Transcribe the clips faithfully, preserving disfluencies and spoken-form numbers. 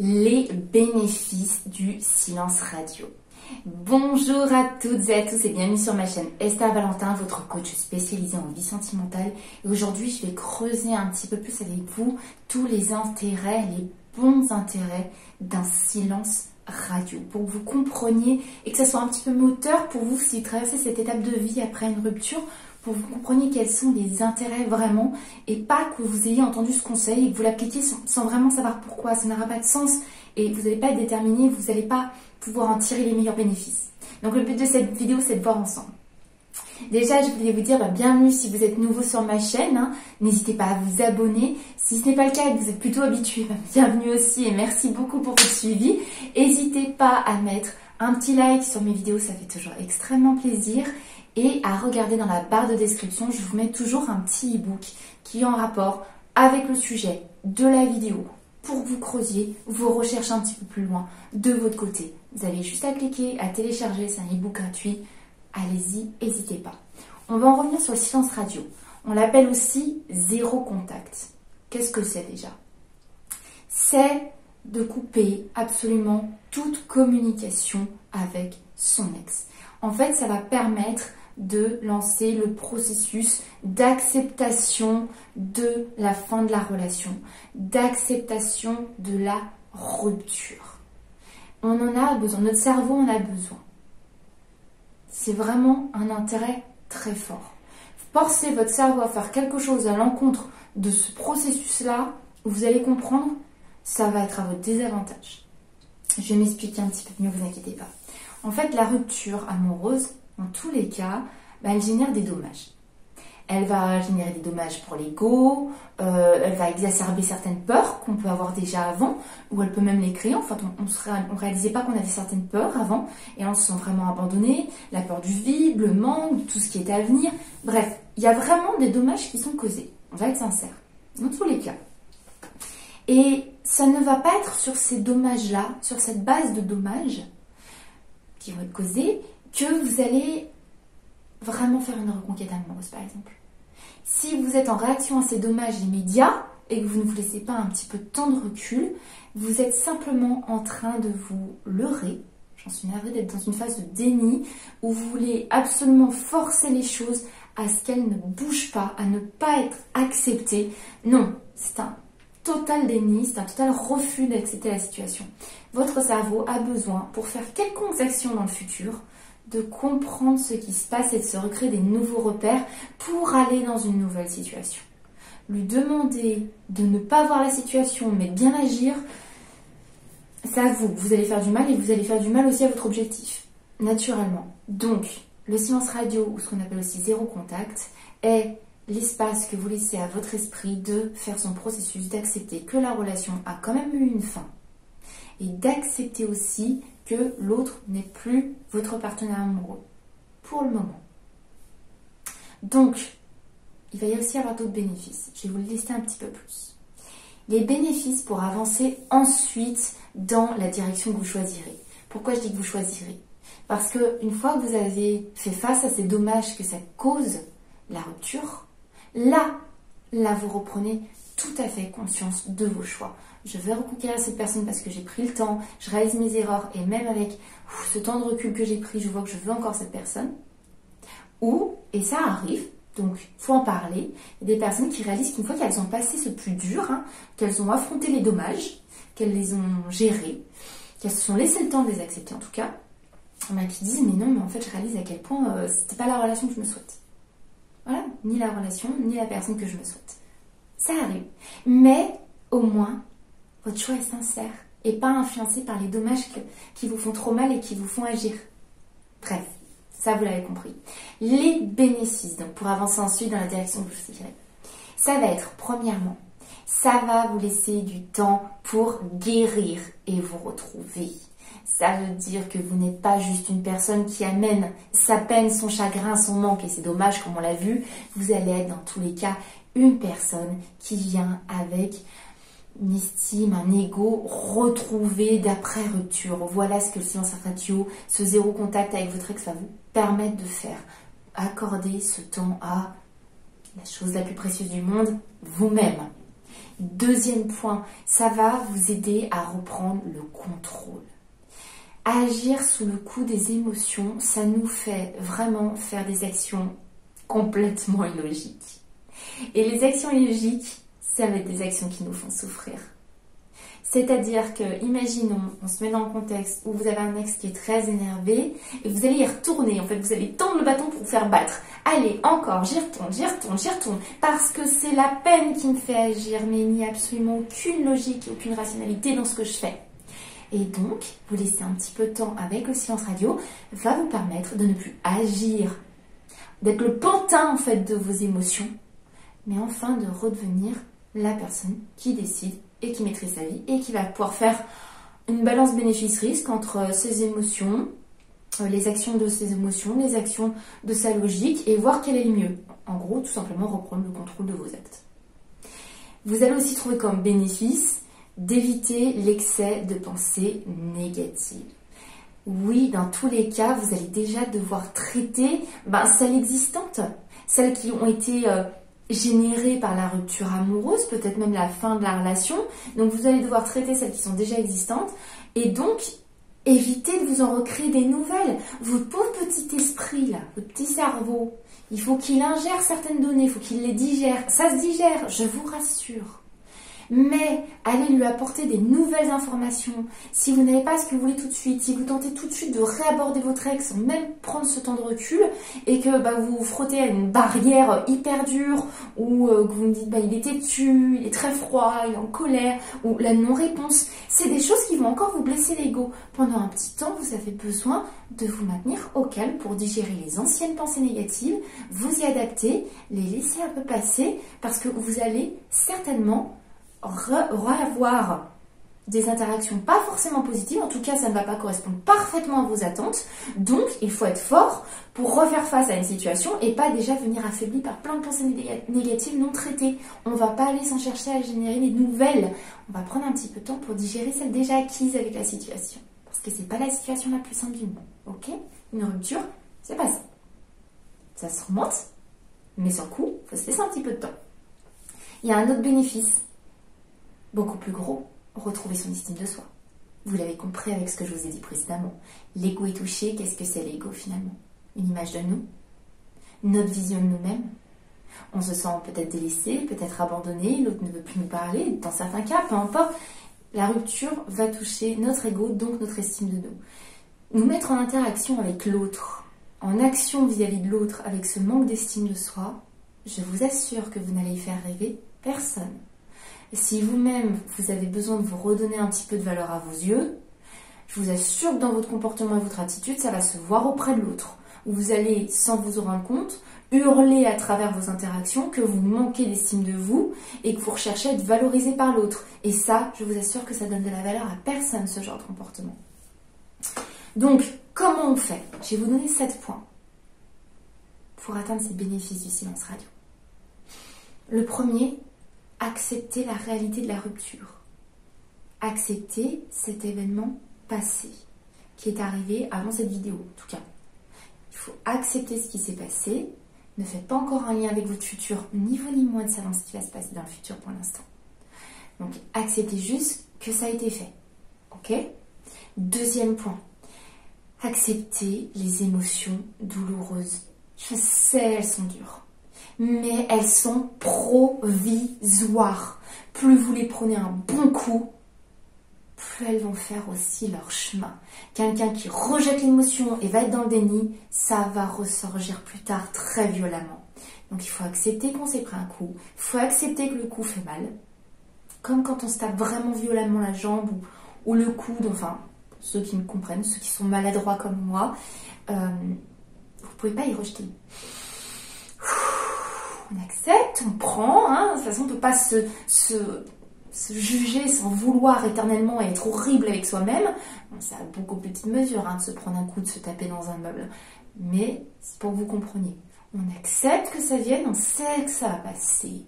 les bénéfices du silence radio. Bonjour à toutes et à tous et bienvenue sur ma chaîne Esther Valentin, votre coach spécialisée en vie sentimentale. Et aujourd'hui, je vais creuser un petit peu plus avec vous tous les intérêts, les bons intérêts d'un silence radio, pour que vous compreniez et que ça soit un petit peu moteur pour vous si vous traversez cette étape de vie après une rupture, pour que vous compreniez quels sont les intérêts vraiment et pas que vous ayez entendu ce conseil et que vous l'appliquiez sans, sans vraiment savoir pourquoi. Ça n'aura pas de sens et vous n'allez pas être déterminé, vous n'allez pas pouvoir en tirer les meilleurs bénéfices. Donc le but de cette vidéo, c'est de voir ensemble. Déjà, je voulais vous dire bah, bienvenue si vous êtes nouveau sur ma chaîne, hein. N'hésitez pas à vous abonner. Si ce n'est pas le cas et que vous êtes plutôt habitué, bah, bienvenue aussi et merci beaucoup pour votre suivi. N'hésitez pas à mettre un petit like sur mes vidéos, ça fait toujours extrêmement plaisir. Et à regarder dans la barre de description, je vous mets toujours un petit e-book qui est en rapport avec le sujet de la vidéo pour que vous creusiez vos recherches un petit peu plus loin de votre côté. Vous avez juste à cliquer, à télécharger, c'est un e-book gratuit. Allez-y, n'hésitez pas. On va en revenir sur le silence radio. On l'appelle aussi zéro contact. Qu'est-ce que c'est déjà? C'est de couper absolument toute communication avec son ex. En fait, ça va permettre de lancer le processus d'acceptation de la fin de la relation, d'acceptation de la rupture. On en a besoin, notre cerveau en a besoin. C'est vraiment un intérêt très fort. Forcez votre cerveau à faire quelque chose à l'encontre de ce processus-là, vous allez comprendre, ça va être à votre désavantage. Je vais m'expliquer un petit peu mieux, ne vous inquiétez pas. En fait, la rupture amoureuse, en tous les cas, bah, elle génère des dommages. Elle va générer des dommages pour l'ego, euh, elle va exacerber certaines peurs qu'on peut avoir déjà avant, ou elle peut même les créer. En fait, on ne réalisait pas qu'on avait certaines peurs avant, et on se sent vraiment abandonné, la peur du vide, le manque, tout ce qui est à venir. Bref, il y a vraiment des dommages qui sont causés, on va être sincère, dans tous les cas. Et ça ne va pas être sur ces dommages-là, sur cette base de dommages qui vont être causés, que vous allez vraiment faire une reconquête amoureuse, par exemple. Si vous êtes en réaction à ces dommages immédiats et que vous ne vous laissez pas un petit peu de temps de recul, vous êtes simplement en train de vous leurrer. J'en suis navrée d'être dans une phase de déni où vous voulez absolument forcer les choses à ce qu'elles ne bougent pas, à ne pas être acceptées. Non, c'est un total déni, c'est un total refus d'accepter la situation. Votre cerveau a besoin, pour faire quelconque action dans le futur, de comprendre ce qui se passe et de se recréer des nouveaux repères pour aller dans une nouvelle situation. Lui demander de ne pas voir la situation mais bien agir, c'est à vous. Vous allez faire du mal et vous allez faire du mal aussi à votre objectif, naturellement. Donc, le silence radio, ou ce qu'on appelle aussi zéro contact, est l'espace que vous laissez à votre esprit de faire son processus, d'accepter que la relation a quand même eu une fin et d'accepter aussi que l'autre n'est plus votre partenaire amoureux, pour le moment. Donc, il va y aussi avoir d'autres bénéfices. Je vais vous le lister un petit peu plus. Les bénéfices pour avancer ensuite dans la direction que vous choisirez. Pourquoi je dis que vous choisirez? Parce qu'une fois que vous avez fait face à ces dommages que ça cause, la rupture, là, là vous reprenez tout à fait conscience de vos choix. Je vais reconquérir cette personne parce que j'ai pris le temps, je réalise mes erreurs et même avec ouf, ce temps de recul que j'ai pris, je vois que je veux encore cette personne. Ou, et ça arrive, donc il faut en parler, il y a des personnes qui réalisent qu'une fois qu'elles ont passé ce plus dur, hein, qu'elles ont affronté les dommages, qu'elles les ont gérés, qu'elles se sont laissé le temps de les accepter en tout cas, on a qui disent mais non, mais en fait je réalise à quel point euh, c'était pas la relation que je me souhaite. Voilà, ni la relation, ni la personne que je me souhaite. Ça arrive, mais au moins, votre choix est sincère et pas influencé par les dommages que, qui vous font trop mal et qui vous font agir. Bref, ça vous l'avez compris. Les bénéfices, donc pour avancer ensuite dans la direction que vous désirez, ça va être, premièrement, ça va vous laisser du temps pour guérir et vous retrouver. Ça veut dire que vous n'êtes pas juste une personne qui amène sa peine, son chagrin, son manque et ses dommages, comme on l'a vu. Vous allez être dans tous les cas une personne qui vient avec une estime, un ego retrouvé d'après rupture. Voilà ce que le silence radio, ce zéro contact avec votre ex va vous permettre de faire. Accorder ce temps à la chose la plus précieuse du monde, vous-même. Deuxième point, ça va vous aider à reprendre le contrôle. Agir sous le coup des émotions, ça nous fait vraiment faire des actions complètement illogiques. Et les actions illogiques, ça va être des actions qui nous font souffrir. C'est-à-dire que, imaginons, on se met dans le contexte où vous avez un ex qui est très énervé et vous allez y retourner. En fait, vous allez tendre le bâton pour vous faire battre. Allez, encore, j'y retourne, j'y retourne, j'y retourne. Parce que c'est la peine qui me fait agir, mais il n'y a absolument aucune logique, aucune rationalité dans ce que je fais. Et donc, vous laisser un petit peu de temps avec le silence radio va vous permettre de ne plus agir, d'être le pantin en fait de vos émotions, mais enfin de redevenir la personne qui décide et qui maîtrise sa vie et qui va pouvoir faire une balance bénéfice-risque entre ses émotions, les actions de ses émotions, les actions de sa logique et voir quel est le mieux. En gros, tout simplement reprendre le contrôle de vos actes. Vous allez aussi trouver comme bénéfice d'éviter l'excès de pensées négatives. Oui, dans tous les cas, vous allez déjà devoir traiter ben, celles existantes, celles qui ont été euh, générées par la rupture amoureuse, peut-être même la fin de la relation. Donc, vous allez devoir traiter celles qui sont déjà existantes et donc éviter de vous en recréer des nouvelles. Votre pauvre petit esprit, là, votre petit cerveau, il faut qu'il ingère certaines données, il faut qu'il les digère. Ça se digère, je vous rassure. Mais allez lui apporter des nouvelles informations. Si vous n'avez pas ce que vous voulez tout de suite, si vous tentez tout de suite de réaborder votre ex sans même prendre ce temps de recul et que bah, vous vous frottez à une barrière hyper dure ou euh, que vous me dites bah, il est têtu, il est très froid, il est en colère ou la non-réponse, c'est des choses qui vont encore vous blesser l'ego. Pendant un petit temps, vous avez besoin de vous maintenir au calme pour digérer les anciennes pensées négatives, vous y adapter, les laisser un peu passer parce que vous allez certainement revoir des interactions pas forcément positives, en tout cas ça ne va pas correspondre parfaitement à vos attentes, donc il faut être fort pour refaire face à une situation et pas déjà venir affaibli par plein de pensées négatives non traitées. On va pas aller s'en chercher à générer des nouvelles, on va prendre un petit peu de temps pour digérer celles déjà acquises avec la situation, parce que c'est pas la situation la plus simple du monde, ok? Une rupture, c'est pas ça. Ça se remonte, mais sans coup, il faut se laisser un petit peu de temps. Il y a un autre bénéfice, beaucoup plus gros, retrouver son estime de soi. Vous l'avez compris avec ce que je vous ai dit précédemment. L'ego est touché, qu'est-ce que c'est l'ego finalement? Une image de nous, notre vision de nous-mêmes. On se sent peut-être délaissé, peut-être abandonné, l'autre ne veut plus nous parler, dans certains cas, peu importe. La rupture va toucher notre ego, donc notre estime de nous. Nous mettre en interaction avec l'autre, en action vis-à-vis de l'autre, avec ce manque d'estime de soi, je vous assure que vous n'allez faire rêver personne. Si vous-même, vous avez besoin de vous redonner un petit peu de valeur à vos yeux, je vous assure que dans votre comportement et votre attitude, ça va se voir auprès de l'autre. Vous allez, sans vous en rendre compte, hurler à travers vos interactions que vous manquez d'estime de vous et que vous recherchez à être valorisé par l'autre. Et ça, je vous assure que ça donne de la valeur à personne, ce genre de comportement. Donc, comment on fait? Je vais vous donner sept points pour atteindre ces bénéfices du silence radio. Le premier, accepter la réalité de la rupture. Accepter cet événement passé qui est arrivé avant cette vidéo, en tout cas. Il faut accepter ce qui s'est passé. Ne faites pas encore un lien avec votre futur, ni vous ni moi de savoir ce qui va se passer dans le futur pour l'instant. Donc, acceptez juste que ça a été fait. Ok? Deuxième point. Accepter les émotions douloureuses. Je sais, elles sont dures. Mais elles sont provisoires. Plus vous les prenez un bon coup, plus elles vont faire aussi leur chemin. Quelqu'un qui rejette l'émotion et va être dans le déni, ça va ressurgir plus tard très violemment. Donc il faut accepter qu'on s'est pris un coup, il faut accepter que le coup fait mal. Comme quand on se tape vraiment violemment la jambe ou, ou le coude, enfin, ceux qui me comprennent, ceux qui sont maladroits comme moi, euh, vous ne pouvez pas y rejeter. On accepte, on prend, hein. De toute façon on ne peut pas se, se, se juger sans vouloir éternellement et être horrible avec soi-même. Bon, c'est à beaucoup plus petite mesure hein, de se prendre un coup, de se taper dans un meuble. Mais c'est pour que vous compreniez. On accepte que ça vienne, on sait que ça va passer.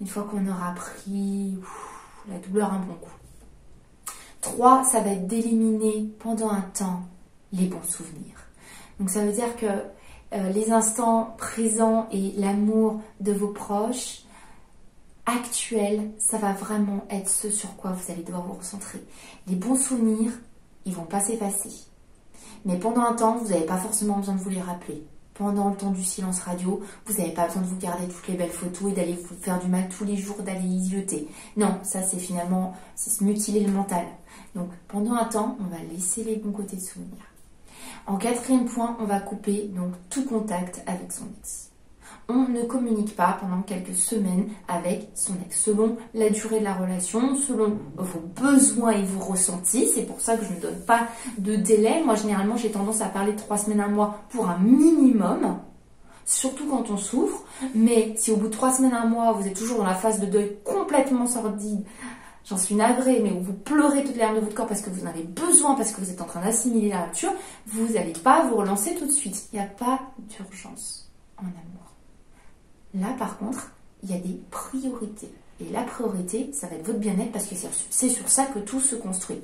Une fois qu'on aura pris ouf, la douleur un bon coup. Trois, ça va être d'éliminer pendant un temps les bons souvenirs. Donc ça veut dire que Euh, les instants présents et l'amour de vos proches, actuels, ça va vraiment être ce sur quoi vous allez devoir vous recentrer. Les bons souvenirs, ils ne vont pas s'effacer. Mais pendant un temps, vous n'avez pas forcément besoin de vous les rappeler. Pendant le temps du silence radio, vous n'avez pas besoin de vous garder toutes les belles photos et d'aller vous faire du mal tous les jours, d'aller idioter. Non, ça c'est finalement, c'est se mutiler le mental. Donc pendant un temps, on va laisser les bons côtés de souvenirs. En quatrième point, on va couper donc tout contact avec son ex. On ne communique pas pendant quelques semaines avec son ex, selon la durée de la relation, selon vos besoins et vos ressentis. C'est pour ça que je ne donne pas de délai. Moi, généralement, j'ai tendance à parler de trois semaines, un mois pour un minimum, surtout quand on souffre. Mais si au bout de trois semaines, un mois, vous êtes toujours dans la phase de deuil complètement sordide, j'en suis navrée, mais vous pleurez toutes les larmes de votre corps parce que vous en avez besoin, parce que vous êtes en train d'assimiler la rupture, vous n'allez pas vous relancer tout de suite. Il n'y a pas d'urgence en amour. Là, par contre, il y a des priorités. Et la priorité, ça va être votre bien-être parce que c'est sur ça que tout se construit.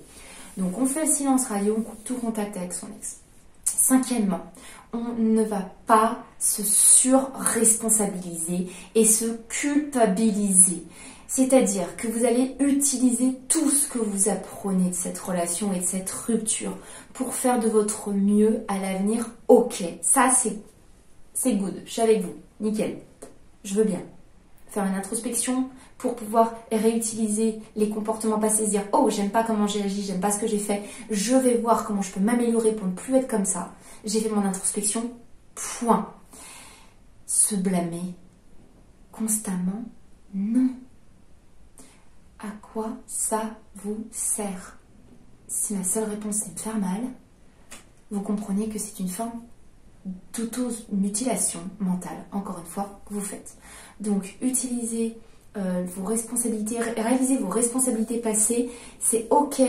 Donc, on fait le silence radio, on coupe tout contact avec son ex. Cinquièmement, on ne va pas se surresponsabiliser et se culpabiliser. C'est-à-dire que vous allez utiliser tout ce que vous apprenez de cette relation et de cette rupture pour faire de votre mieux à l'avenir. Ok, ça c'est c'est good, je suis avec vous, nickel. Je veux bien faire une introspection pour pouvoir réutiliser les comportements passés, se dire « Oh, j'aime pas comment j'ai agi, j'aime pas ce que j'ai fait, je vais voir comment je peux m'améliorer pour ne plus être comme ça. » J'ai fait mon introspection, point. Se blâmer constamment, non. À quoi ça vous sert? Si la seule réponse est de faire mal, vous comprenez que c'est une forme d'auto-mutilation mentale, encore une fois, vous faites. Donc, utilisez euh, vos responsabilités, réalisez vos responsabilités passées, c'est ok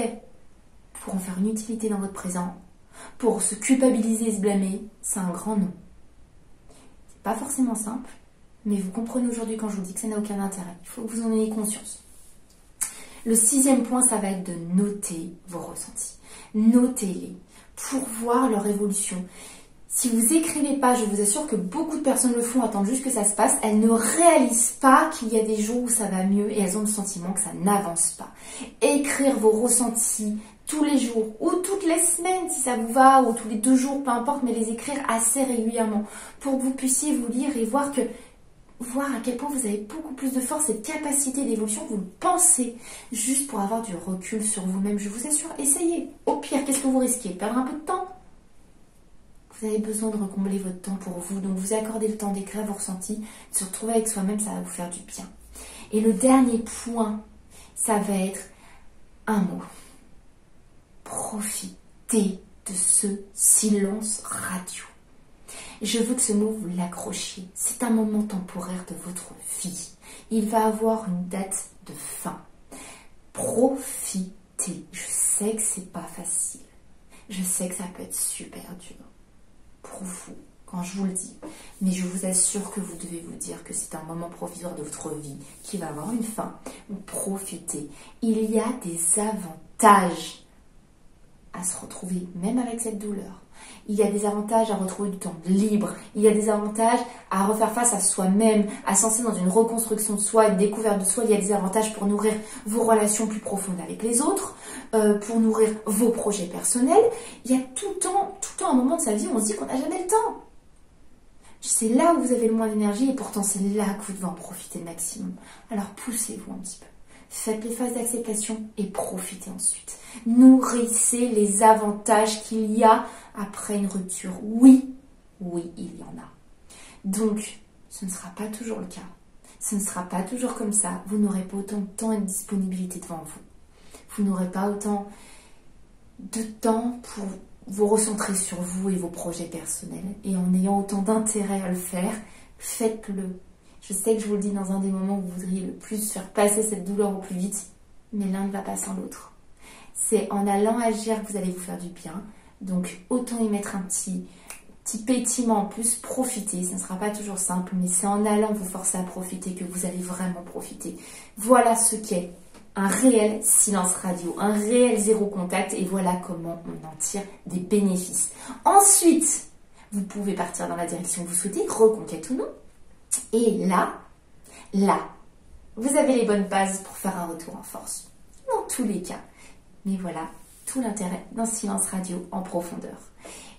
pour en faire une utilité dans votre présent, pour se culpabiliser et se blâmer, c'est un grand non. C'est pas forcément simple, mais vous comprenez aujourd'hui quand je vous dis que ça n'a aucun intérêt. Il faut que vous en ayez conscience. Le sixième point, ça va être de noter vos ressentis. Notez-les pour voir leur évolution. Si vous écrivez pas, je vous assure que beaucoup de personnes le font, attendent juste que ça se passe, elles ne réalisent pas qu'il y a des jours où ça va mieux et elles ont le sentiment que ça n'avance pas. Écrire vos ressentis tous les jours ou toutes les semaines si ça vous va ou tous les deux jours, peu importe, mais les écrire assez régulièrement pour que vous puissiez vous lire et voir que voir à quel point vous avez beaucoup plus de force et de capacité d'évolution que vous le pensez, juste pour avoir du recul sur vous-même, je vous assure, essayez. Au pire, qu'est-ce que vous risquez? Perdre un peu de temps? Vous avez besoin de recombler votre temps pour vous, donc vous accordez le temps d'écrire vos ressentis, de se retrouver avec soi-même, ça va vous faire du bien. Et le dernier point, ça va être un mot. Profitez de ce silence radio. Je veux que ce mot, vous l'accrochiez. C'est un moment temporaire de votre vie. Il va avoir une date de fin. Profitez. Je sais que c'est pas facile. Je sais que ça peut être super dur pour vous, quand je vous le dis. Mais je vous assure que vous devez vous dire que c'est un moment provisoire de votre vie qui va avoir une fin. Profitez. Il y a des avantages à se retrouver, même avec cette douleur. Il y a des avantages à retrouver du temps libre. Il y a des avantages à refaire face à soi-même, à s'engager dans une reconstruction de soi, une découverte de soi. Il y a des avantages pour nourrir vos relations plus profondes avec les autres, euh, pour nourrir vos projets personnels. Il y a tout le temps, tout le temps un moment de sa vie où on se dit qu'on n'a jamais le temps. C'est là où vous avez le moins d'énergie et pourtant c'est là que vous devez en profiter maximum. Alors poussez-vous un petit peu. Faites les phases d'acceptation et profitez ensuite. Nourrissez les avantages qu'il y a après une rupture. Oui, oui, il y en a. Donc, ce ne sera pas toujours le cas. Ce ne sera pas toujours comme ça. Vous n'aurez pas autant de temps et de disponibilité devant vous. Vous n'aurez pas autant de temps pour vous recentrer sur vous et vos projets personnels. Et en ayant autant d'intérêt à le faire, faites-le. Je sais que je vous le dis dans un des moments où vous voudriez le plus faire passer cette douleur au plus vite, mais l'un ne va pas sans l'autre. C'est en allant agir que vous allez vous faire du bien. Donc autant y mettre un petit, petit pétiment en plus, profiter. Ce ne sera pas toujours simple, mais c'est en allant vous forcer à profiter que vous allez vraiment profiter. Voilà ce qu'est un réel silence radio, un réel zéro contact, et voilà comment on en tire des bénéfices. Ensuite, vous pouvez partir dans la direction que vous souhaitez, reconquête ou non. Et là, là, vous avez les bonnes bases pour faire un retour en force. Dans tous les cas. Mais voilà tout l'intérêt d'un silence radio en profondeur.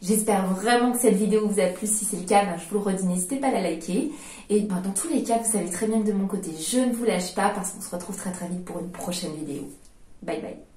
J'espère vraiment que cette vidéo vous a plu. Si c'est le cas, ben, je vous le redis, n'hésitez pas à la liker. Et ben, dans tous les cas, vous savez très bien que de mon côté, je ne vous lâche pas parce qu'on se retrouve très très vite pour une prochaine vidéo. Bye bye.